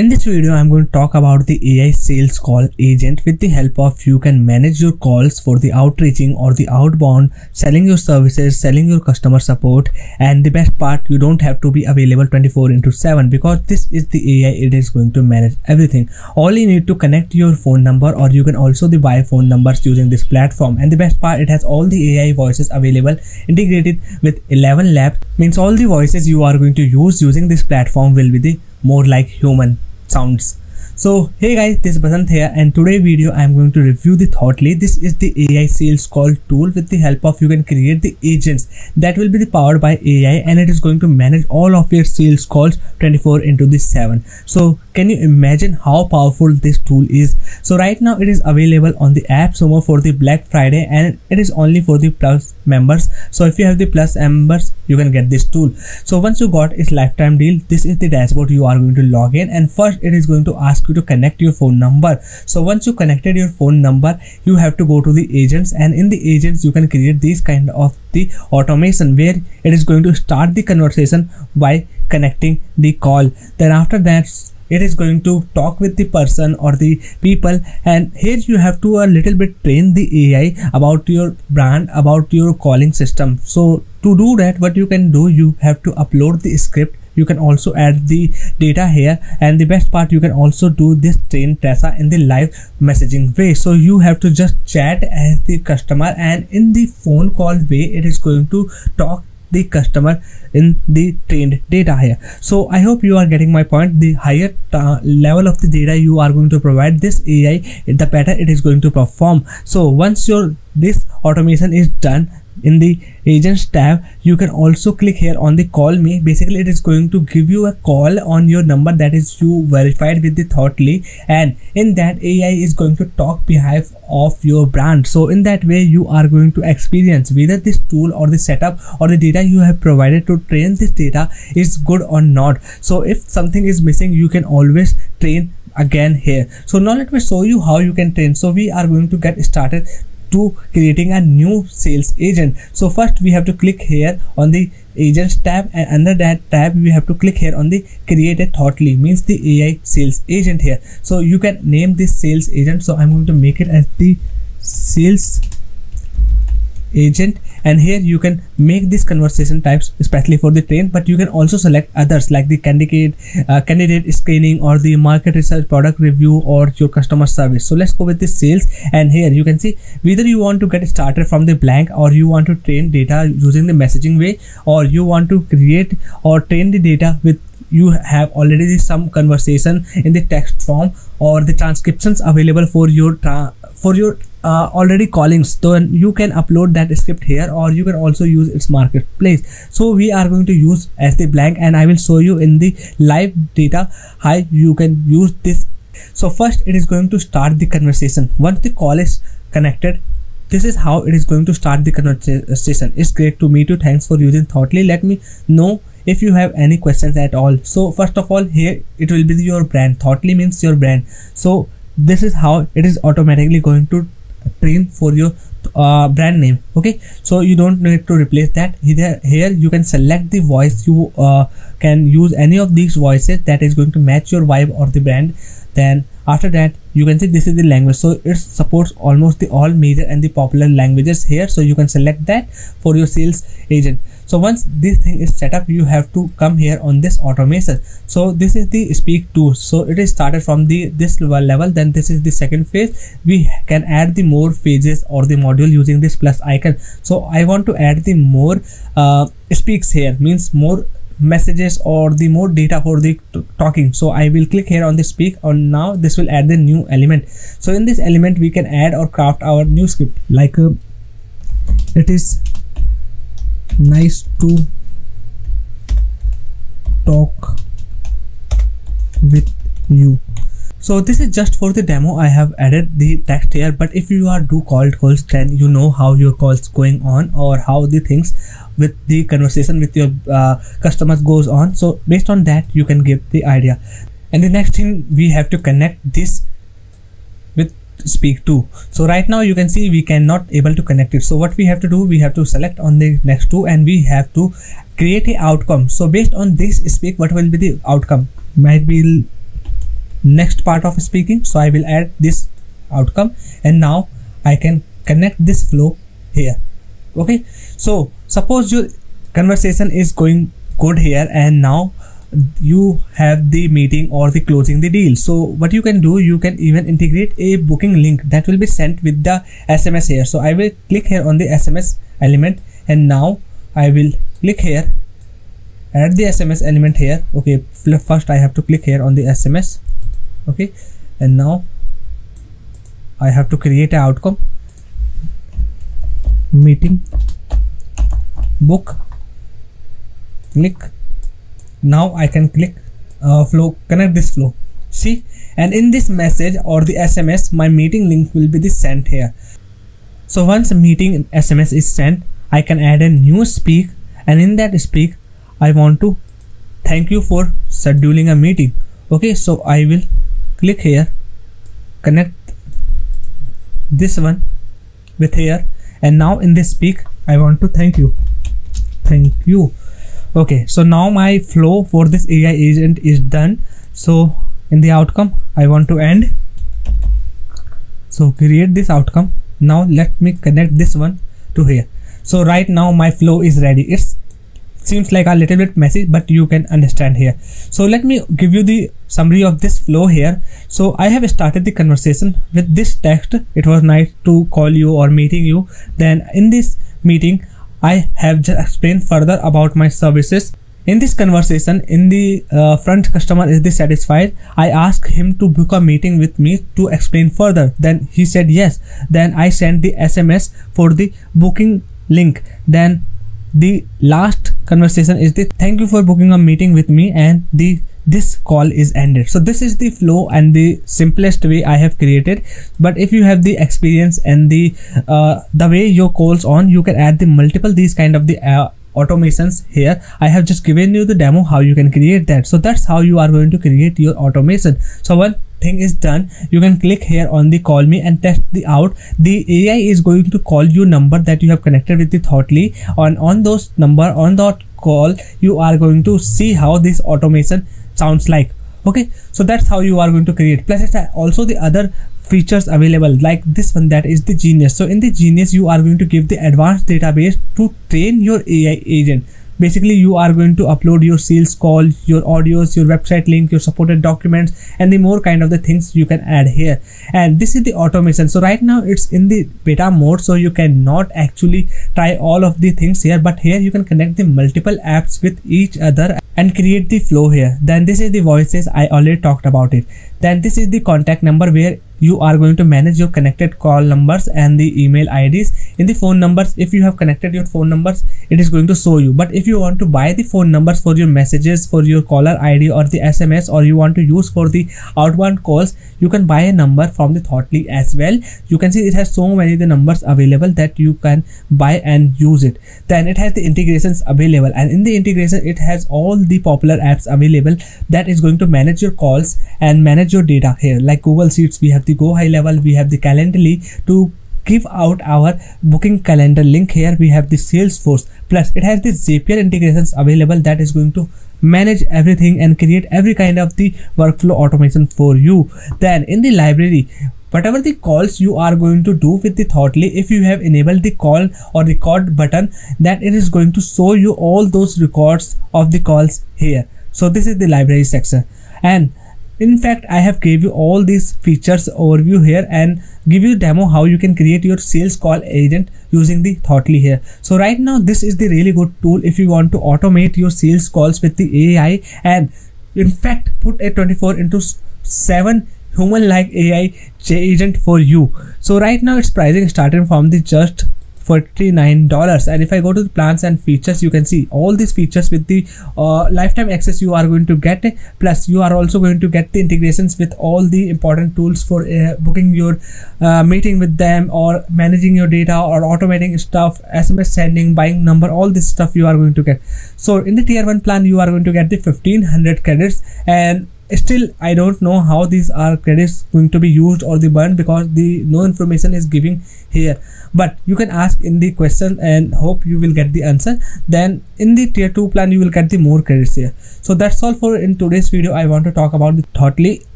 In this video, I'm going to talk about the AI sales call agent. With the help of you can manage your calls for the outreaching or the outbound, selling your services, selling your customer support, and the best part, you don't have to be available 24/7 because this is the AI. It is going to manage everything. All you need to connect your phone number, or you can also buy phone numbers using this platform. And the best part, it has all the AI voices available, integrated with 11 Labs. Means all the voices you are going to use using this platform will be the more like human sounds. So hey guys, this is Basant here, and today video I am going to review the Thoughtly. This is the AI sales call tool. With the help of you can create the agents that will be powered by AI, and it is going to manage all of your sales calls 24/7. So can you imagine how powerful this tool is? So right now it is available on the AppSumo for the Black Friday, and it is only for the Plus members. So if you have the Plus members, you can get this tool. So once you got its lifetime deal, this is the dashboard you are going to log in, and first it is going to ask you to connect your phone number. So once you connected your phone number, you have to go to the agents, and in the agents you can create these kind of the automation where it is going to start the conversation by connecting the call. Then after that, it is going to talk with the person or the people, and here you have to a little bit train the AI about your brand, about your calling system. So to do that, what you can do, you have to upload the script. You can also add the data here, and the best part, you can also do this train Tressa in the live messaging way. So you have to just chat as the customer, and in the phone call way, it is going to talk the customer in the trained data here. So I hope you are getting my point. The higher level of the data you are going to provide this AI, the better it is going to perform. So once your this automation is done, in the agents tab you can also click here on the call me. Basically it is going to give you a call on your number that is you verified with the Thoughtly, and in that AI is going to talk behalf of your brand. So in that way you are going to experience whether this tool or the setup or the data you have provided to train this data is good or not. So if something is missing, you can always train again here. So now let me show you how you can train. So we are going to get started to creating a new sales agent. So first we have to click here on the agents tab, and under that tab we have to click here on the create a Thoughtly, means the AI sales agent here. So you can name this sales agent. So I'm going to make it as the sales agent, and here you can make these conversation types especially for the train, but you can also select others like the candidate screening or the market research, product review, or your customer service. So let's go with the sales, and here you can see whether you want to get started from the blank, or you want to train data using the messaging way, or you want to create or train the data with you have already some conversation in the text form or the transcriptions available for your already callings. So you can upload that script here, or you can also use its marketplace. So we are going to use as the blank, and I will show you in the live data how you can use this. So first it is going to start the conversation. Once the call is connected, this is how it is going to start the conversation. It's great to meet you. Thanks for using Thoughtly. Let me know if you have any questions at all. So first of all, here it will be your brand. Thoughtly means your brand. So this is how it is automatically going to train for your brand name. Okay, so you don't need to replace that either. Here you can select the voice. You can use any of these voices that is going to match your vibe or the brand. Then after that you can see this is the language, so it supports almost the all major and the popular languages here. So you can select that for your sales agent. So once this thing is set up, you have to come here on this automation. So this is the speak to. So it is started from the this level. Then this is the second phase. We can add the more phases or the module using this plus icon. So I want to add the more speaks here, means more messages or the more data for the talking. So I will click here on the speak, and now this will add the new element. So in this element we can add or craft our new script, like it is nice to talk with you. So this is just for the demo. I have added the text here, but if you are do cold calls, then you know how your calls going on or how the things with the conversation with your customers goes on. So based on that you can get the idea. And the next thing, we have to connect this with speak to. So right now you can see we cannot able to connect it. So what we have to do, we have to select on the next two, and we have to create a outcome. So based on this speak, what will be the outcome? Might be next part of speaking. So I will add this outcome, and now I can connect this flow here. Okay, so suppose your conversation is going good here, and now you have the meeting or the closing the deal. So what you can do, you can even integrate a booking link that will be sent with the SMS here. So I will click here on the SMS element, and now I will click here, add the SMS element here. Okay, first I have to click here on the SMS. Okay, and now I have to create an outcome, meeting, book, click. Now I can click flow, connect this flow, see, and in this message or the SMS, my meeting link will be sent here. So once a meeting SMS is sent, I can add a new speak, and in that speak, I want to thank you for scheduling a meeting. Okay, so I will click here, connect this one with here, and now in this speak, I want to thank you. Thank you. Okay, so now my flow for this AI agent is done. So in the outcome, I want to end. So create this outcome. Now let me connect this one to here. So right now my flow is ready. It seems like a little bit messy, but you can understand here. So let me give you the summary of this flow here. So I have started the conversation with this text. It was nice to call you or meeting you. Then in this meeting, I have just explained further about my services. In this conversation, in the front, customer is dissatisfied. I asked him to book a meeting with me to explain further. Then he said yes. Then I sent the SMS for the booking link. Then the last conversation is the thank you for booking a meeting with me, and this call is ended. So this is the flow and the simplest way I have created. But if you have the experience and the way your calls on, you can add the multiple these kind of the automations here. I have just given you the demo how you can create that. So that's how you are going to create your automation. So one thing is done. You can click here on the call me and test the out. The AI is going to call you number that you have connected with the Thoughtly. On those number, on that call, you are going to see how this automation sounds like. Okay, so that's how you are going to create. Plus, it's also the other features available like this one, that is the Genius. So in the Genius, you are going to give the advanced database to train your AI agent. Basically, you are going to upload your sales call, your audios, your website link, your supported documents, and the more kind of the things you can add here. And this is the automation. So right now it's in the beta mode, so you cannot actually try all of the things here, but here you can connect the multiple apps with each other and create the flow here. Then this is the voices, I already talked about it. Then this is the contact number where you are going to manage your connected call numbers and the email IDs. In the phone numbers, if you have connected your phone numbers, it is going to show you. But if you want to buy the phone numbers for your messages, for your caller ID or the SMS, or you want to use for the outbound calls, you can buy a number from the Thoughtly as well. You can see it has so many the numbers available that you can buy and use it. Then it has the integrations available, and in the integration it has all the popular apps available that is going to manage your calls and manage your data here. Like Google Sheets, we have the GoHighLevel, we have the Calendly to give out our booking calendar link here, we have the Salesforce. Plus it has the Zapier integrations available that is going to manage everything and create every kind of the workflow automation for you. Then in the library, whatever the calls you are going to do with the Thoughtly, if you have enabled the call or record button, that it is going to show you all those records of the calls here. So this is the library section, and in fact, I have gave you all these features overview here and give you demo how you can create your sales call agent using the Thoughtly here. So right now, this is the really good tool if you want to automate your sales calls with the AI, and in fact, put a 24/7 human-like AI agent for you. So right now, it's pricing starting from the just $49, and if I go to the plans and features, you can see all these features with the lifetime access you are going to get. Plus you are also going to get the integrations with all the important tools for booking your meeting with them, or managing your data, or automating stuff, SMS sending, buying number, all this stuff you are going to get. So in the tier 1 plan, you are going to get the 1500 credits, and still I don't know how these are credits going to be used or the burn, because the no information is giving here, but you can ask in the question and hope you will get the answer. Then in the tier 2 plan, you will get the more credits here. So that's all for in today's video. I want to talk about the Thoughtly.